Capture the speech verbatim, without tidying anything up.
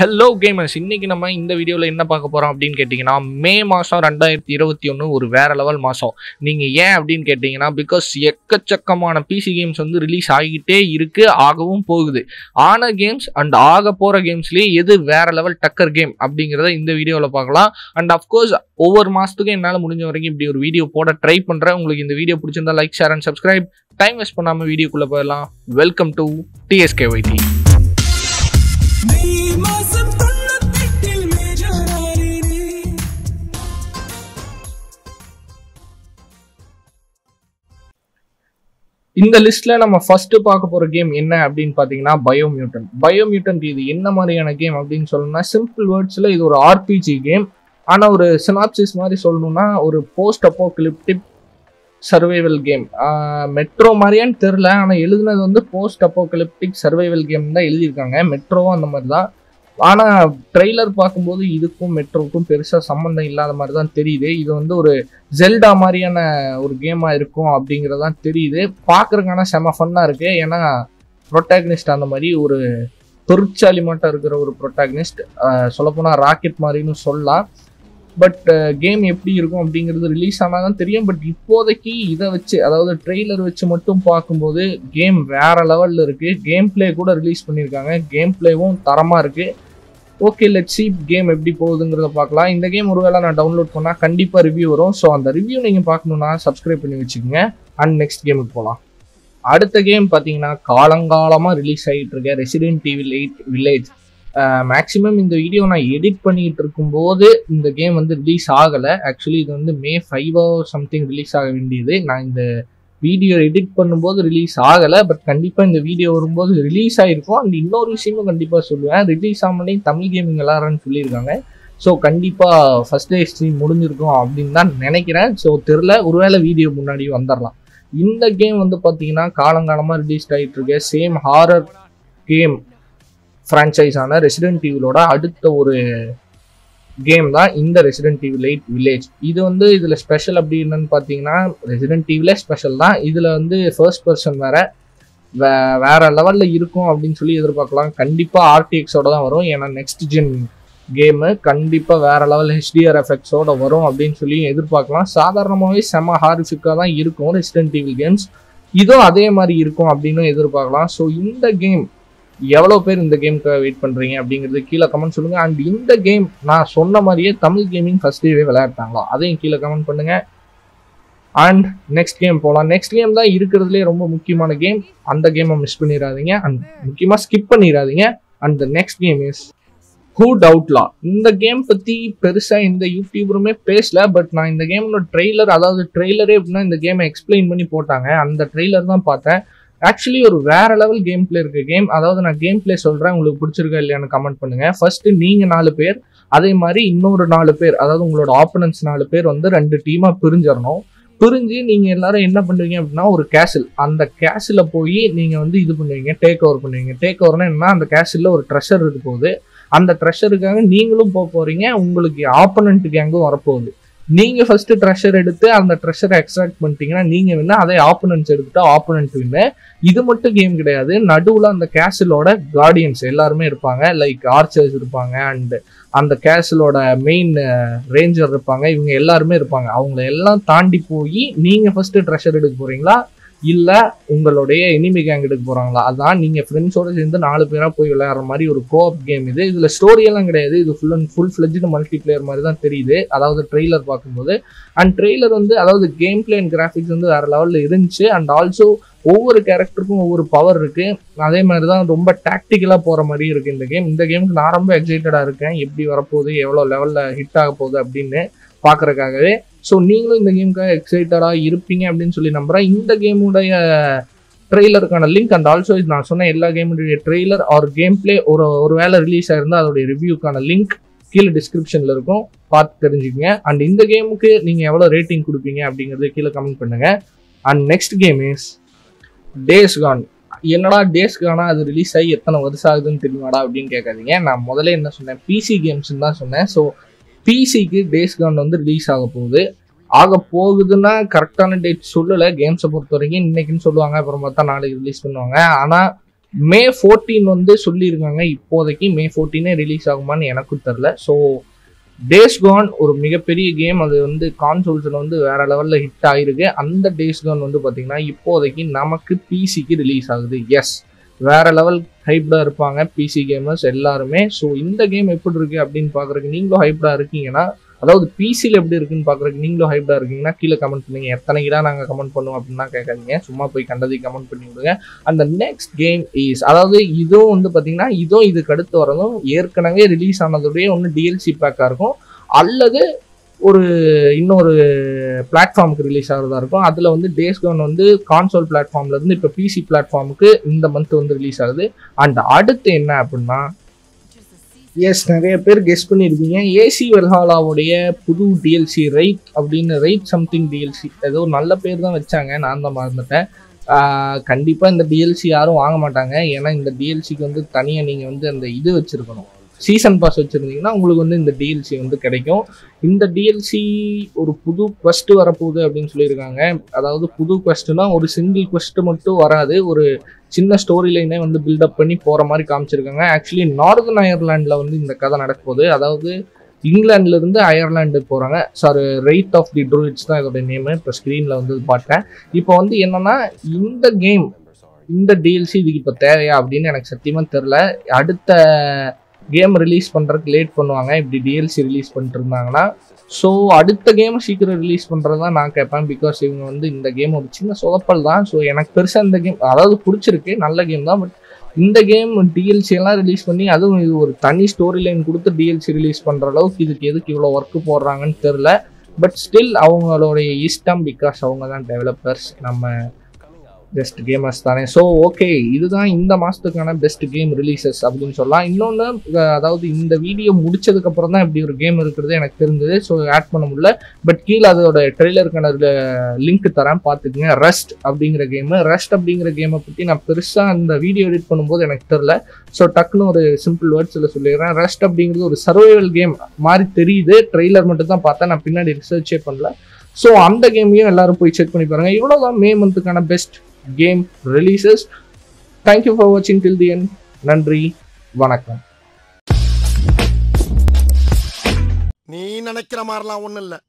Hello gamers, இன்றைக்கி நம்ம இந்த வீடியோவில் என்ன பார்க்க போகிறோம் அப்படின்னு கேட்டிங்கன்னா, மே மாதம் ரெண்டாயிரத்தி இருபத்தி ஒன்று ஒரு வேறு லெவல் மாதம். நீங்கள் ஏன் அப்படின்னு கேட்டிங்கன்னா, பிகாஸ் எக்கச்சக்கமான பிசி கேம்ஸ் வந்து ரிலீஸ் ஆகிக்கிட்டே இருக்குது, ஆகவும் போகுது. ஆன கேம்ஸ் அண்ட் ஆக போகிற கேம்ஸ்லேயே எது வேறு லெவல் டக்கர் கேம் அப்படிங்கிறத இந்த வீடியோவில் பார்க்கலாம். அண்ட் அஃப்கோர்ஸ் ஒவ்வொரு மாதத்துக்கும் என்னால் முடிஞ்ச வரைக்கும் இப்படி ஒரு வீடியோ போட ட்ரை பண்ணுறேன். உங்களுக்கு இந்த வீடியோ பிடிச்சிருந்தா like, share and subscribe. Time waste பண்ணாமல் வீடியோக்குள்ளே போயிடலாம். வெல்கம் டு டிஎஸ்கேவைடி. இந்த லிஸ்ட்டில் நம்ம ஃபஸ்ட்டு பார்க்க போகிற கேம் என்ன அப்படின்னு பார்த்தீங்கன்னா, பயோமியூட்டன். பயோமியூட்டன் இது என்ன மாதிரியான கேம் அப்படின்னு சொல்லணும்னா, சிம்பிள் வேர்ட்ஸில் இது ஒரு ஆர்பிஜி கேம். ஆனால் ஒரு சினாப்சிஸ் மாதிரி சொல்லணும்னா, ஒரு post apocalyptic survival game. Metro மாதிரியான்னு தெரில, ஆனால் எழுதுனது வந்து போஸ்ட் அப்போகலிப்டிக் சர்வைவல் கேம் தான் எழுதியிருக்காங்க. மெட்ரோவும் அந்த மாதிரி தான். ஆனால் ட்ரெய்லர் பார்க்கும்போது இதுக்கும் மெட்ரோவுக்கும் பெருசாக சம்மந்தம் இல்லாத மாதிரி தான் தெரியுது. இது வந்து ஒரு ஜெல்டா மாதிரியான ஒரு கேமாக இருக்கும் அப்படிங்கிறதான் தெரியுது. பார்க்குறக்கான செம ஃபன்னாக இருக்குது. ஏன்னா ப்ரொட்டாகனிஸ்ட் அந்த மாதிரி ஒரு தொழிற்சாலி மட்டும் இருக்கிற ஒரு ப்ரொட்டாகனிஸ்ட், சொல்லப்போனால் ராக்கெட் மாதிரின்னு சொல்லலாம். பட் கேம் எப்படி இருக்கும் அப்படிங்கிறது ரிலீஸ் ஆனால் தான் தெரியும். பட் இப்போதைக்கு இதை வச்சு, அதாவது ட்ரெய்லர் வச்சு மட்டும் பார்க்கும்போது கேம் வேறு லெவலில் இருக்குது. கேம் பிளே கூட ரிலீஸ் பண்ணியிருக்காங்க. கேம் பிளேவும் தரமாக இருக்குது. ஓகே, லெட்ஸ் சீ கேம் எப்படி போகுதுங்கிறத பார்க்கலாம். இந்த கேம் ஒருவேளை நான் டவுன்லோட் பண்ணால் கண்டிப்பாக ரிவ்யூ வரும். ஸோ அந்த ரிவ்யூ நீங்கள் பார்க்கணுன்னா சப்ஸ்கிரைப் பண்ணி வச்சுக்கோங்க. அண்ட் நெக்ஸ்ட் கேமுக்கு போகலாம். அடுத்த கேம் பார்த்தீங்கன்னா, காலங்காலமாக ரிலீஸ் ஆகிட்டு இருக்க Resident Evil eight Village. Maximum இந்த வீடியோ நான் எடிட் பண்ணிகிட்டு இருக்கும்போது இந்த கேம் வந்து ரிலீஸ் ஆகலை. ஆக்சுவலி இது வந்து மே ஃபைவோ சம்திங் ரிலீஸ் ஆக வேண்டியது. நான் இந்த வீடியோ எடிட் பண்ணும்போது ரிலீஸ் ஆகலை. பட் கண்டிப்பாக இந்த வீடியோ வரும்போது ரிலீஸ் ஆகிருக்கும். அண்ட் இன்னொரு விஷயமும் கண்டிப்பாக சொல்லுவேன், ரிலீஸ் ஆகலே தமிழ் கேமிங் எல்லாருன்னு சொல்லியிருக்காங்க. ஸோ கண்டிப்பாக ஃபஸ்ட் டே ஸ்ட்ரீம் முடிஞ்சிருக்கும் அப்படின்னு தான் நினைக்கிறேன். ஸோ தெரில, ஒருவேளை வீடியோ முன்னாடி வந்துடலாம். இந்த கேம் வந்து பார்த்தீங்கன்னா காலங்காலமாக ரிலீஸ் ஆகிட்டு இருக்க சேம் ஹாரர் கேம் ஃப்ரான்ச்சைஸான ரெசிடென்ட் ஈவிலோட அடுத்த ஒரு கேம் தான் இந்த ரெசிடென்ட் ஈவில் எயிட் வில்லேஜ். இது வந்து இதில் ஸ்பெஷல் அப்படி என்னன்னு பார்த்தீங்கன்னா, ரெசிடென்ட் ஈவிலே ஸ்பெஷல் தான். இதில் வந்து ஃபர்ஸ்ட் பர்சன் வேறு வே வேறு லெவலில் இருக்கும் அப்படின்னு சொல்லி எதிர்பார்க்கலாம். கண்டிப்பாக ஆர்டிஎக்ஸோட தான் வரும். ஏன்னா நெக்ஸ்ட் ஜென் கேமு கண்டிப்பாக வேறு லெவல் ஹெச்டிஆர் எஃபெக்ட்ஸோட வரும் அப்படின்னு சொல்லி எதிர்பார்க்கலாம். சாதாரணமாகவே செம ஹாரிஃபிக்காக தான் இருக்கும் ரெசிடென்ட் ஈவில் கேம்ஸ். இதுவும் அதே மாதிரி இருக்கும் அப்படின்னு எதிர்பார்க்கலாம். ஸோ இந்த கேம் எவ்வளோ பேர் இந்த கேமுக்கு வெயிட் பண்ணுறீங்க அப்படிங்கிறது கீழே கமெண்ட் சொல்லுங்கள். அண்ட் இந்த கேம் நான் சொன்ன மாதிரியே தமிழ் கேமிங் ஃபஸ்ட் டேவே விளையாடுறாங்களோ அதையும் கீழே கமெண்ட் பண்ணுங்கள். அண்ட் நெக்ஸ்ட் கேம் போகலாம். நெக்ஸ்ட் கேம் தான் இருக்கிறதுலே ரொம்ப முக்கியமான கேம். அந்த கேமை மிஸ் பண்ணிடாதீங்க. அண்ட் முக்கியமாக ஸ்கிப் பண்ணிடாதீங்க. And the next game is Hood Outlaw. இந்த கேம் பற்றி பெருசாக இந்த யூடியூபருமே பேசல. பட் நான் இந்த கேமோட ட்ரெய்லர், அதாவது ட்ரெய்லரே எப்படின்னா இந்த கேமை எக்ஸ்பிளைன் பண்ணி போட்டாங்க, அந்த ட்ரெய்லர் தான் பார்த்தேன். ஆக்சுவலி ஒரு வேறு லெவல் கேம் பிளே இருக்குது கேம். அதாவது நான் கேம் பிளே சொல்கிறேன், உங்களுக்கு பிடிச்சிருக்கா இல்லையான்னு கமெண்ட் பண்ணுங்கள். ஃபஸ்ட்டு நீங்கள் நாலு பேர், அதே மாதிரி இன்னொரு நாலு பேர், அதாவது உங்களோட ஆப்பனன்ஸ் நாலு பேர் வந்து ரெண்டு டீமாக பிரிஞ்சிடணும். பிரிஞ்சு நீங்கள் எல்லோரும் என்ன பண்ணுவீங்க அப்படின்னா, ஒரு கேசில், அந்த கேசில் போய் நீங்கள் வந்து இது பண்ணுவீங்க, டேக் ஓவர் பண்ணுவீங்க. டேக் ஓவர்னா என்ன, அந்த கேசிலில் ஒரு ட்ரெஷர் இருக்க போகுது. அந்த ட்ரெஷருக்காக நீங்களும் போக போகிறீங்க, உங்களுக்கு ஆப்பனண்ட் கேங்கும் வரப்போகுது. நீங்கள் ஃபஸ்ட்டு ட்ரெஷர் எடுத்து அந்த ட்ரெஷரை எக்ஸ்ட்ராக்ட் பண்ணிட்டீங்கன்னா நீங்கள் வேணா, அதே ஆப்போனன்ட்ஸ் எடுத்துகிட்டா ஆப்போனன்ட் வின்னு. இது மட்டும் கேம் கிடையாது, நடுவில் அந்த கேசிலோட கார்டியன்ஸ் எல்லாருமே இருப்பாங்க. லைக் ஆர்ச்சர்ஸ் இருப்பாங்க, அண்டு அந்த கேசிலோட மெயின் ரேஞ்சர் இருப்பாங்க. இவங்க எல்லாருமே இருப்பாங்க. அவங்கள எல்லாம் தாண்டி போய் நீங்கள் ஃபஸ்ட்டு ட்ரெஷர் எடுக்க போகிறீங்களா இல்லை உங்களுடைய எனிமி கேங் எடுக்க போகிறாங்களா, அதான் நீங்கள் ஃப்ரெண்ட்ஸோடு சேர்ந்து நாலு பேராக போய் விளையாடுற மாதிரி ஒரு கோஆப் கேம் இது. இதில் ஸ்டோரியெல்லாம் கிடையாது. இது full and full fledged multi player மாதிரி தான் தெரியுது, அதாவது ட்ரெய்லர் பார்க்கும்போது. அண்ட் ட்ரெய்லர் வந்து, அதாவது கேம் பிளே அண்ட் கிராஃபிக்ஸ் வந்து வேறு லெவலில் இருந்துச்சு. அண்ட் ஆல்சோ ஒவ்வொரு கேரக்டருக்கும் ஒவ்வொரு பவர் இருக்குது. அதே மாதிரி தான் ரொம்ப டாக்டிக்கலாக போகிற மாதிரி இருக்குது இந்த கேம். இந்த கேமுக்கு நான் ரொம்ப எக்ஸைட்டடாக இருக்கேன், எப்படி வரப்போகுது, எவ்வளோ லெவலில் ஹிட் ஆக போகுது அப்படின்னு பார்க்குறக்காகவே. ஸோ நீங்களும் இந்த கேமுக்காக எக்ஸைட்டடாக இருப்பீங்க அப்படின்னு சொல்லி நம்புகிறேன். இந்த கேமுடைய ட்ரெய்லருக்கான லிங்க் அண்ட் ஆல்சோ இது நான் சொன்ன எல்லா கேமுடைய ட்ரெய்லர் ஆர் கேம் பிளே ஒரு ஒரு வேளை ரிலீஸ் ஆகிருந்தால் அதோடைய ரிவ்யூக்கான லிங்க் கீழே டிஸ்கிரிப்ஷனில் இருக்கும், பார்த்து தெரிஞ்சுக்கங்க. அண்ட் இந்த கேமுக்கு நீங்கள் எவ்வளோ ரேட்டிங் கொடுப்பீங்க அப்படிங்கிறது கீழே கமெண்ட் பண்ணுங்கள். And next game is Days Gone. என்னடா டேஸ் கானா, அது ரிலீஸ் ஆகி எத்தனை வருஷம் ஆகுதுன்னு தெரியுமாடா அப்படின்னு கேட்காதீங்க. நான் முதல்ல என்ன சொன்னேன், பிசி கேம்ஸ்ன்னு தான் சொன்னேன். ஸோ பிசிக்கு டேஸ் கான் வந்து ரிலீஸ் ஆக போகுது. ஆக போகுதுன்னா கரெக்டான டேட் சொல்லலை. கேம்ஸை பொறுத்த வரைக்கும் இன்றைக்குன்னு சொல்லுவாங்க, அப்புறம் பார்த்தா நாளைக்கு ரிலீஸ் பண்ணுவாங்க. ஆனால் மே பதினான்கு வந்து சொல்லியிருக்காங்க. இப்போதைக்கு மே பதினான்கு ரிலீஸ் ஆகுமான்னு எனக்கும் தெரில. ஸோ டேஸ் கான் ஒரு மிகப்பெரிய கேம், அது வந்து கான்சோல்ஸில் வந்து வேறு லெவலில் ஹிட் ஆகிருக்கு. அந்த டேஸ் கான் வந்து பார்த்திங்கன்னா இப்போதைக்கு நமக்கு பிசிக்கு ரிலீஸ் ஆகுது. எஸ், வேறு லெவல் ஹைப்டாக இருப்பாங்க பிசி கேமர்ஸ் எல்லாருமே. ஸோ இந்த கேம் எப்படி இருக்குது அப்படின்னு பார்க்குறதுக்கு நீங்களும் ஹைப்டாக இருக்கீங்கன்னா, அதாவது பிசியில் எப்படி இருக்குன்னு பார்க்குறதுக்கு நீங்களும் ஹைப்டாக இருக்கீங்கன்னா கீழே கமெண்ட் பண்ணுங்கள். எத்தனை கிடா நாங்கள் கமெண்ட் பண்ணுவோம் அப்படின்னா கேட்காதீங்க, சும்மா போய் கண்டதை கமெண்ட் பண்ணி விடுங்க. அந்த நெக்ஸ்ட் கேம் ஈஸ், அதாவது இதுவும் வந்து பார்த்திங்கன்னா இதுவும் இதுக்கு அடுத்து வரதும் ஏற்கனவே ரிலீஸ் ஆனதுடைய ஒன்று டிஎல்சி பேக்காக இருக்கும், அல்லது ஒரு இன்னொரு பிளாட்ஃபார்முக்கு ரிலீஸ் ஆகிறதா இருக்கும். அதில் வந்து டேஸ் கான் வந்து கான்சோல் பிளாட்ஃபார்ம்லேருந்து இப்போ பிசி பிளாட்ஃபார்முக்கு இந்த மந்த் வந்து ரிலீஸ் ஆகுது. அண்ட் அடுத்து என்ன அப்படின்னா, எஸ் நிறைய பேர் கெஸ் பண்ணியிருக்கீங்க, ஏசி வெல்ஹாலாவுடைய புது டிஎல்சி ரைட் அப்படின்னு, ரைட் சம்திங் டிஎல்சி, ஏதோ நல்ல பேர் தான் வச்சாங்க, நான் தான் மறந்துட்டேன். கண்டிப்பாக இந்த டிஎல்சி யாரும் வாங்க மாட்டாங்க, ஏன்னா இந்த டிஎல்சிக்கு வந்து தனியாக நீங்கள் வந்து அந்த இது வச்சுருக்கணும், சீசன் பாஸ் வச்சுருந்தீங்கன்னா உங்களுக்கு வந்து இந்த டிஎல்சி வந்து கிடைக்கும். இந்த டிஎல்சி ஒரு புது குவெஸ்ட்டு வரப்போகுது அப்படின்னு சொல்லியிருக்காங்க. அதாவது புது குவெஸ்ட்டுனா ஒரு சிங்கிள் குவெஸ்ட்டு மட்டும் வராது, ஒரு சின்ன ஸ்டோரி லைனே வந்து பில்டப் பண்ணி போகிற மாதிரி காமிச்சிருக்காங்க. ஆக்சுவலி நார்தன் அயர்லாண்டில் வந்து இந்த கதை நடக்க போகுது. அதாவது இங்கிலாந்துலேருந்து அயர்லாண்டுக்கு போகிறாங்க. Sorry, wrath of the Druids தான் இதோட நேமு, இப்போ ஸ்க்ரீனில் வந்து பார்த்தேன். இப்போ வந்து என்னென்னா இந்த கேம், இந்த டிஎல்சி இதுக்கு இப்போ தேவையா அப்படின்னு எனக்கு சத்தியமாக தெரில. அடுத்த கேம் ரிலீஸ் பண்ணுறதுக்கு லேட் பண்ணுவாங்க இப்படி டிஎல்சி ரிலீஸ் பண்ணிட்டுருந்தாங்கன்னா. ஸோ அடுத்த கேம் சீக்கிரம் ரிலீஸ் பண்ணுறது தான் நான் கேட்பேன். பிகாஸ் இவங்க வந்து இந்த கேம் ஒரு சின்ன சொதப்பல் தான். ஸோ எனக்கு பெருசாக இந்த கேம், அதாவது பிடிச்சிருக்கு, நல்ல கேம் தான். பட் இந்த கேம் டிஎல்சி எல்லாம் ரிலீஸ் பண்ணி, அதுவும் இது ஒரு தனி ஸ்டோரி லைன் கொடுத்து டிஎல்சி ரிலீஸ் பண்ணுற அளவுக்கு இதுக்கு எதுக்கு இவ்வளோ ஒர்க்கு போடுறாங்கன்னு தெரில. பட் ஸ்டில் அவங்களுடைய இஷ்டம், பிகாஸ் அவங்க தான் டெவலப்பர்ஸ், நம்ம பெஸ்ட் கேமர்ஸ் தானே. ஸோ ஓகே, இதுதான் இந்த மாதத்துக்கான பெஸ்ட் கேம் ரிலீசஸ் அப்படின்னு சொல்லலாம். இன்னொன்று, அதாவது இந்த வீடியோ முடிச்சதுக்கப்புறம் தான் இப்படி ஒரு கேம் இருக்கிறது எனக்கு தெரிஞ்சது. ஸோ ஆட் பண்ண முடியல, பட் கீழே அதோட ட்ரெய்லருக்கான லிங்க் தரேன், பார்த்துக்குங்க. ரஸ்ட் அப்படிங்கிற கேமு, ரஸ்ட் அப்படிங்கிற கேமை பற்றி நான் பெருசாக அந்த வீடியோ எடிட் பண்ணும்போது எனக்கு தெரில. ஸோ டக்குன்னு ஒரு சிம்பிள் வேர்ட்ஸில் சொல்லிடுறேன். ரஸ்ட் அப்படிங்கிறது ஒரு சர்வைவல் கேம் மாதிரி தெரியுது, ட்ரெய்லர் மட்டும் தான் பார்த்தேன், நான் பின்னாடி ரிசர்ச்சே பண்ணல. ஸோ அந்த கேமையும் எல்லோரும் போய் செக் பண்ணி பாருங்கள். இவ்வளோ தான் மே மந்த்துக்கான best game releases. Thank you for watching till the end. நன்றி, வணக்கம். நீ நினைக்கிற மாதிரிலாம் ஒன்றும் இல்லை.